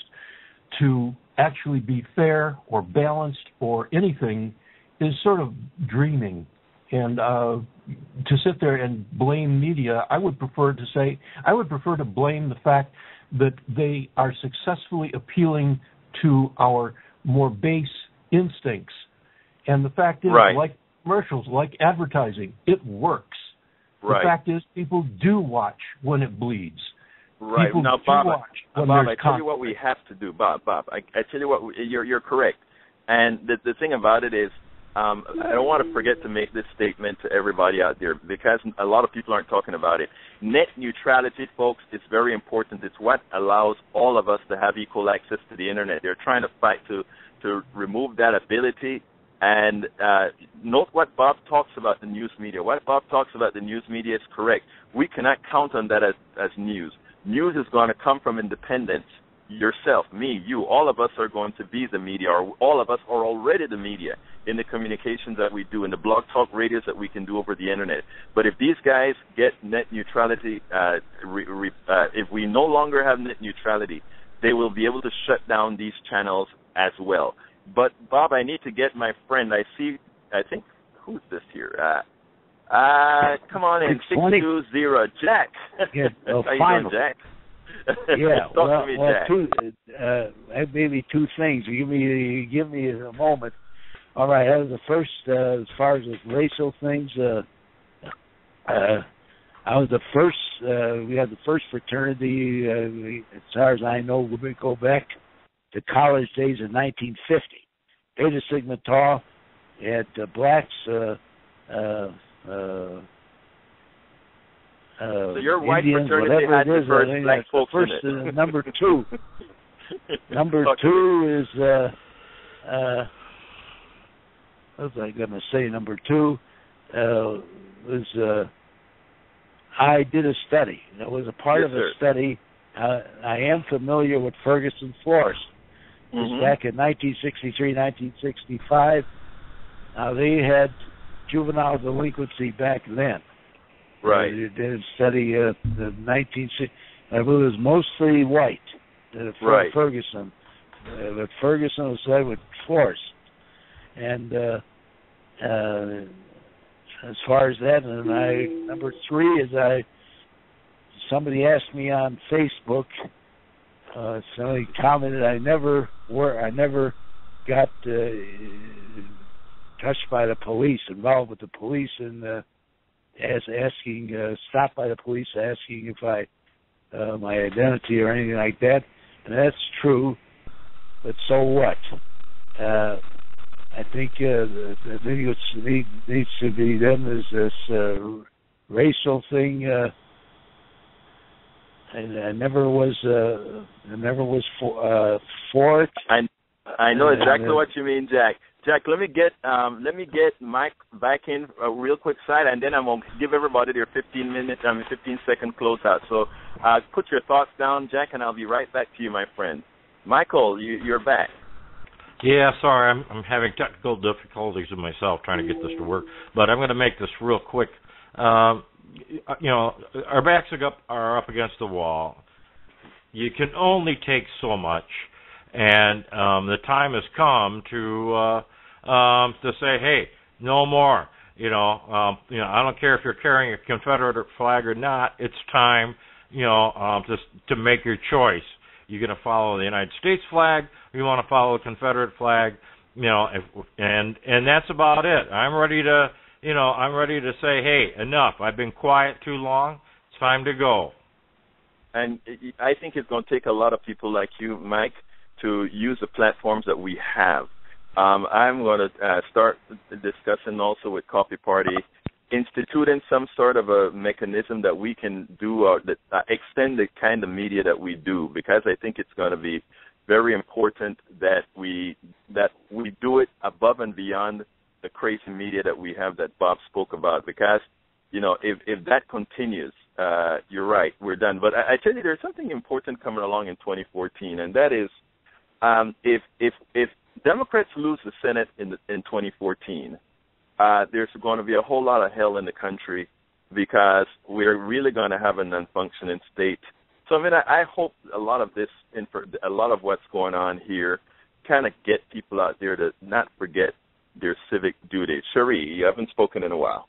to actually be fair or balanced or anything is sort of dreaming. And uh, to sit there and blame media, I would prefer to say, I would prefer to blame the fact that they are successfully appealing to our more base instincts. And the fact is, right. like commercials, like advertising, it works. Right. The fact is, people do watch when it bleeds. Right. People now, Bob, watch I, when Bob I tell conflict. you what we have to do, Bob, Bob, I, I tell you what, we, you're, you're correct. And the, the thing about it is, Um, I don't want to forget to make this statement to everybody out there because a lot of people aren't talking about it. Net neutrality, folks, is very important. It's what allows all of us to have equal access to the Internet. They're trying to fight to, to remove that ability. And uh, note what Bob talks about the news media. What Bob talks about the news media is correct. We cannot count on that as, as news. News is going to come from independence. Yourself, me, you, all of us are going to be the media, or all of us are already the media in the communications that we do, in the blog talk radios that we can do over the Internet. But if these guys get net neutrality, uh, re, re, uh, if we no longer have net neutrality, they will be able to shut down these channels as well. But, Bob, I need to get my friend. I see, I think, who's this here? Uh, uh, come on in, six two zero Jack. Yeah, well, how you doing, Jack? Yeah, well, me, well two, uh, maybe two things. You give me, you give me a moment. All right, as the first, uh, as far as the racial things, uh, uh, I was the first. Uh, we had the first fraternity, uh, we, as far as I know, we go back to college days in nineteen fifty. Beta Sigma Tau had uh, blacks. Uh, uh, uh, Uh, so your white Indians, fraternity had the first is, black folks first, in it. Uh, number two. number two is, uh, uh, what was I going to say? Number two uh, was, uh, I did a study. It was a part yes, of a sir. study. Uh, I am familiar with Ferguson Florist. It was mm-hmm. back in nineteen sixty-three, nineteen sixty-five. Now, they had juvenile delinquency back then. Right. They did a study uh, the nineteen sixty. It was mostly white. Uh, from right. Ferguson, uh, but Ferguson was led with force, and uh, uh, as far as that, and I number three is I. Somebody asked me on Facebook. Uh, somebody commented, "I never were. I never got uh, touched by the police, involved with the police, and." Uh, As asking, uh, stopped by the police asking if I, uh, my identity or anything like that. And that's true, but so what? Uh, I think, uh, I think what needs, needs to be done is this uh, racial thing. Uh, and I never was, uh, I never was for, uh, for it. I, I know exactly uh, what you mean, Jack. Jack, let me get um, let me get Mike back in a real quick side, and then I'm gonna give everybody their fifteen minute, I mean fifteen second closeout. So uh, put your thoughts down, Jack, and I'll be right back to you, my friend. Michael, you, you're back. Yeah, sorry, I'm, I'm having technical difficulties with myself trying to get this to work, but I'm going to make this real quick. Um, you know, our backs are up, are up against the wall. You can only take so much, and um, the time has come to. Uh, Um, to say, hey, no more. You know, um, you know, I don't care if you're carrying a Confederate flag or not. It's time, you know, um, to to make your choice. You're going to follow the United States flag, or We want to follow a Confederate flag, you know, and and that's about it. I'm ready to, you know, I'm ready to say, hey, enough. I've been quiet too long. It's time to go. And I think it's going to take a lot of people like you, Mike, to use the platforms that we have. Um, I'm going to uh, start discussing also with Coffee Party, instituting some sort of a mechanism that we can do or that, uh, extend the kind of media that we do, because I think it's going to be very important that we that we do it above and beyond the crazy media that we have that Bob spoke about, because, you know, if, if that continues, uh, you're right, we're done. But I, I tell you, there's something important coming along in twenty fourteen, and that is um, if if if Democrats lose the Senate in the, in twenty fourteen, uh, there's going to be a whole lot of hell in the country, because we're really going to have a non-functioning state. So I mean, I, I hope a lot of this, a lot of what's going on here, kind of get people out there to not forget their civic duty. Cherie, you haven't spoken in a while.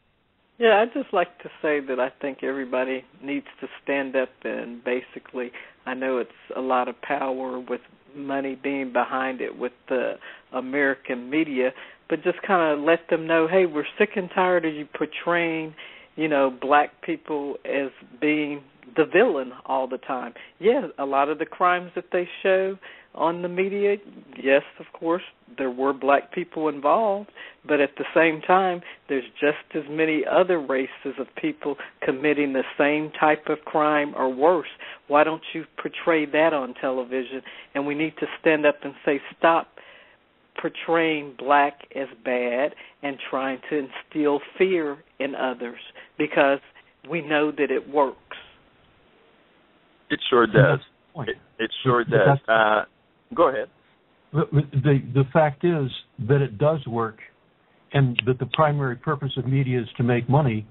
Yeah, I'd just like to say that I think everybody needs to stand up and basically, I know it's a lot of power with money being behind it with the American media, but just kind of let them know, hey, we're sick and tired of you portraying, you know, black people as being the villain all the time. Yeah, a lot of the crimes that they show on the media, yes, of course, there were black people involved, but at the same time, there's just as many other races of people committing the same type of crime or worse. Why don't you portray that on television? And we need to stand up and say, stop portraying black as bad and trying to instill fear in others, because we know that it works. It sure does. It, it sure does. Uh, go ahead. The, the fact is that it does work, and that the primary purpose of media is to make money,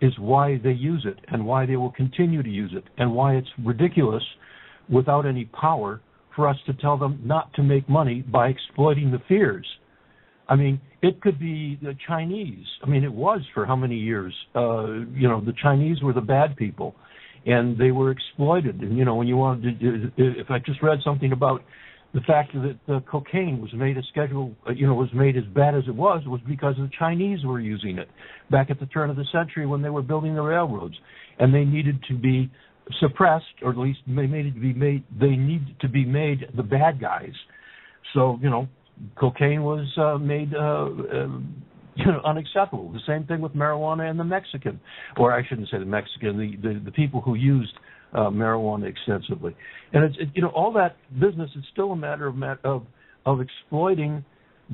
is why they use it and why they will continue to use it, and why it's ridiculous without any power for us to tell them not to make money by exploiting the fears. I mean, it could be the Chinese. I mean, it was for how many years? Uh, you know, the Chinese were the bad people, and they were exploited. And, you know, when you wanted to, if I just read something about the fact that the cocaine was made a schedule, you know, was made as bad as it was, was because the Chinese were using it back at the turn of the century when they were building the railroads, and they needed to be suppressed, or at least they needed to be made. They needed to be made the bad guys. So, you know, cocaine was uh, made. Uh, uh, You know, unacceptable. The same thing with marijuana and the Mexican, or I shouldn't say the Mexican, the, the, the people who used uh, marijuana extensively. And, it's it, you know, all that business is still a matter of, of of exploiting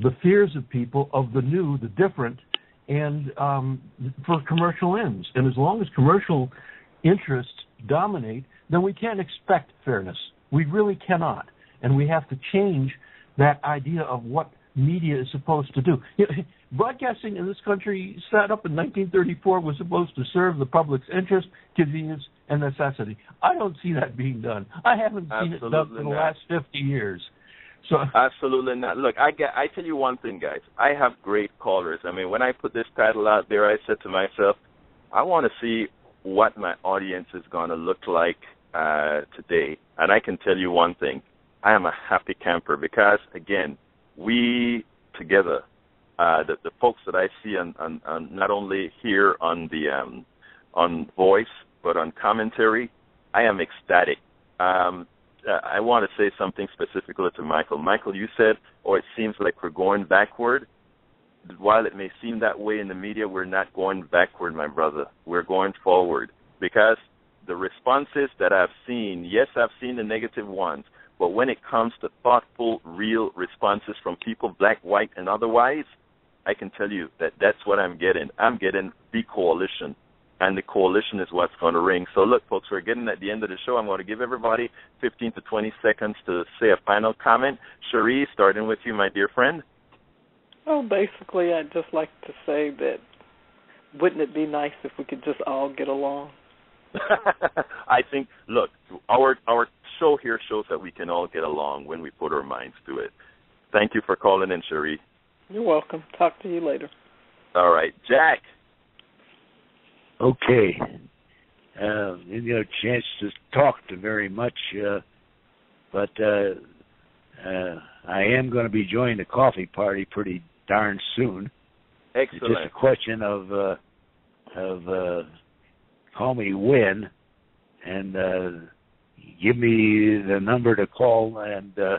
the fears of people, of the new, the different, and um, for commercial ends. And as long as commercial interests dominate, then we can't expect fairness. We really cannot. And we have to change that idea of what media is supposed to do. You know, broadcasting in this country, set up in nineteen thirty-four, was supposed to serve the public's interest, convenience, and necessity. I don't see that being done. I haven't Absolutely seen it done in the last fifty years. So Absolutely not. Look, I, get, I tell you one thing, guys. I have great callers. I mean, when I put this title out there, I said to myself, I want to see what my audience is going to look like uh, today. And I can tell you one thing. I am a happy camper because, again, we together, uh, the, the folks that I see on, on, on not only here on the um, on voice but on commentary, I am ecstatic. Um, I want to say something specifically to Michael. Michael, you said, "Oh, it seems like we're going backward." While it may seem that way in the media, we're not going backward, my brother. We're going forward, because the responses that I've seen, yes, I've seen the negative ones. But when it comes to thoughtful, real responses from people, black, white, and otherwise, I can tell you that that's what I'm getting. I'm getting the coalition, and the coalition is what's going to ring. So, look, folks, we're getting at the end of the show. I'm going to give everybody fifteen to twenty seconds to say a final comment. Cherie, starting with you, my dear friend. Well, basically, I'd just like to say that wouldn't it be nice if we could just all get along? I think, look, our our show here shows that we can all get along when we put our minds to it. Thank you for calling in, Cherie. You're welcome. Talk to you later. All right. Jack. Okay. Uh, didn't get a chance to talk to very much, uh, but uh, uh, I am going to be joining the coffee party pretty darn soon. Excellent. It's just a question of uh, of uh, call me when, and uh, give me the number to call. And uh,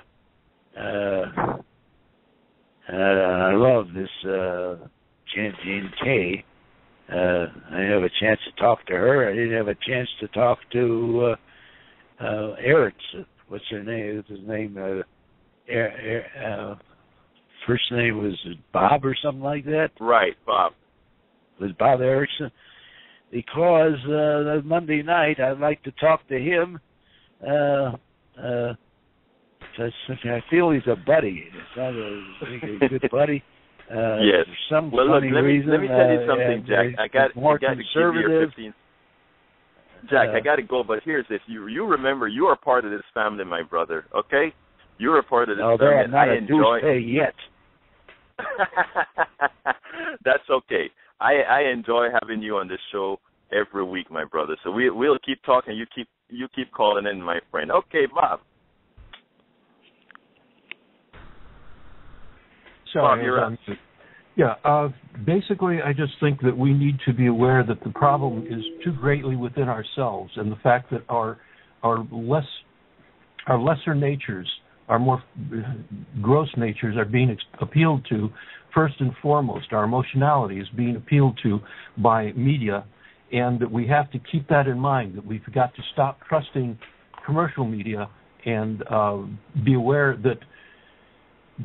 uh, uh, I love this uh, Jean, Jean Kay. Uh, I didn't have a chance to talk to her. I didn't have a chance to talk to uh, uh, Eric's. What's her name? What's his name? Uh, Er, er, uh, first name was Bob or something like that. Right, Bob. It was Bob Erickson. Because uh, Monday night, I'd like to talk to him. Uh, uh, I feel he's a buddy. It's not a, I think he's a good buddy. Uh, yes. For some well, funny look, let me, reason. Let me tell you something, uh, Jack. I got, more I got conservative. To give you fifteen... Jack, uh, I got to go, but here's this. You, you remember, you are part of this family, my brother, okay? You're a part of this no, they're not I a enjoy pay yet. That's okay. I, I enjoy having you on this show every week, my brother. So we we'll keep talking. You keep you keep calling in, my friend. Okay, Bob. Sorry, Bob, you're up. Yeah. Uh, basically, I just think that we need to be aware that the problem is too greatly within ourselves, and the fact that our our less our lesser natures. Our more gross natures are being appealed to first and foremost. Our emotionality is being appealed to by media, and that we have to keep that in mind, that we've got to stop trusting commercial media and uh, be aware that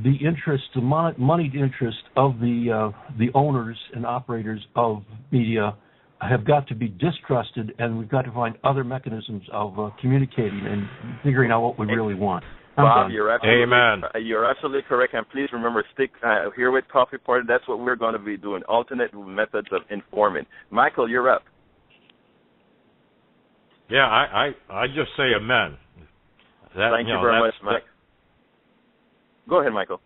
the interest, the mon- moneyed interest of the uh, the owners and operators of media have got to be distrusted, and we've got to find other mechanisms of uh, communicating and figuring out what we really want. Bob, you're absolutely, Amen. You're absolutely correct, and please remember, stick uh, here with Coffee Party. That's what we're going to be doing, alternate methods of informing. Michael, you're up. Yeah, I I, I just say amen. That, Thank you, you know, very much, Mike. That, Go ahead, Michael.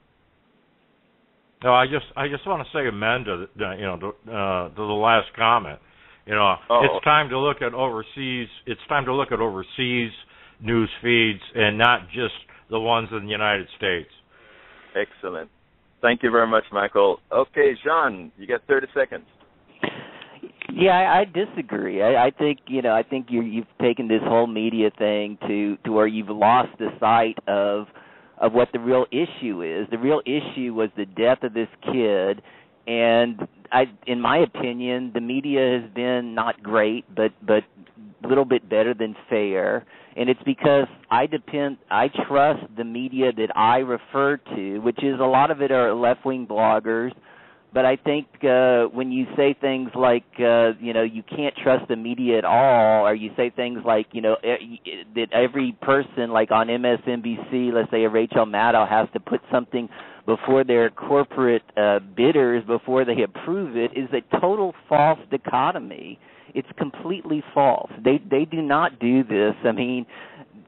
No, I just I just want to say amen to the, you know to, uh, to the last comment. You know, oh. it's time to look at overseas. It's time to look at overseas news feeds and not just the ones in the United States. Excellent. Thank you very much, Michael. Okay, Jean, you got thirty seconds. Yeah, I, I disagree. I, I think you know. I think you're, you've taken this whole media thing to, to where you've lost the sight of of what the real issue is. The real issue was the death of this kid, and I, in my opinion, the media has been not great, but but a little bit better than fair. And it's because I depend, I trust the media that I refer to, which is a lot of it are left-wing bloggers. But I think uh, when you say things like, uh, you know, you can't trust the media at all, or you say things like, you know, e- that every person, like on M S N B C, let's say a Rachel Maddow, has to put something before their corporate uh, bidders before they approve it, is a total false dichotomy. It's completely false. They they do not do this. I mean,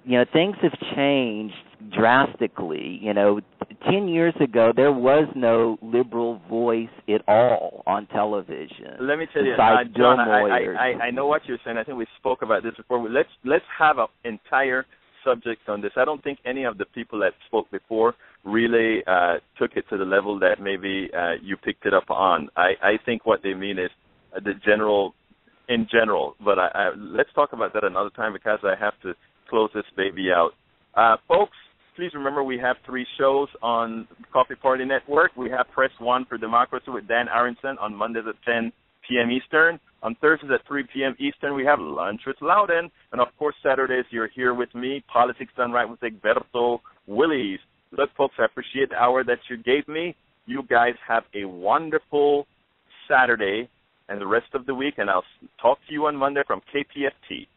you know, things have changed drastically. You know, ten years ago there was no liberal voice at all on television. Let me tell you, uh, John, I, I, I know what you're saying. I think we spoke about this before. Let's let's have an entire subject on this. I don't think any of the people that spoke before really uh, took it to the level that maybe uh, you picked it up on. I, I think what they mean is the general. In general, but I, I, let's talk about that another time because I have to close this baby out. Uh, folks, please remember we have three shows on Coffee Party Network. We have Press One for Democracy with Dan Aronson on Mondays at ten p.m. Eastern. On Thursdays at three p.m. Eastern, we have Lunch with Loudon. And, of course, Saturdays, you're here with me, Politics Done Right with Egberto Willies. Look, folks, I appreciate the hour that you gave me. You guys have a wonderful Saturday and the rest of the week, and I'll talk to you on Monday from K P F T.